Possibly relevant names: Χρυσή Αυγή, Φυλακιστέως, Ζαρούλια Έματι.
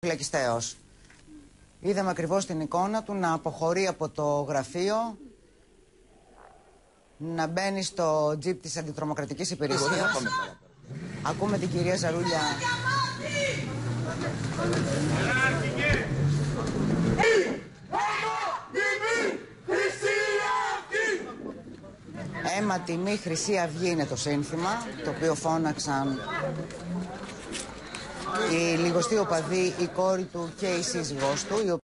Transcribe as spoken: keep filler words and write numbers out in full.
Φυλακιστέως. Είδαμε ακριβώς την εικόνα του να αποχωρεί από το γραφείο, να μπαίνει στο τζιπ της αντιτρομοκρατικής υπηρεσίας. Ακούμε την κυρία Ζαρούλια. Έματι μη Χρυσή Αυγή είναι το σύνθημα, το οποίο φώναξαν οι λιγοστοί οπαδοί, η κόρη του και η σύζυγός του.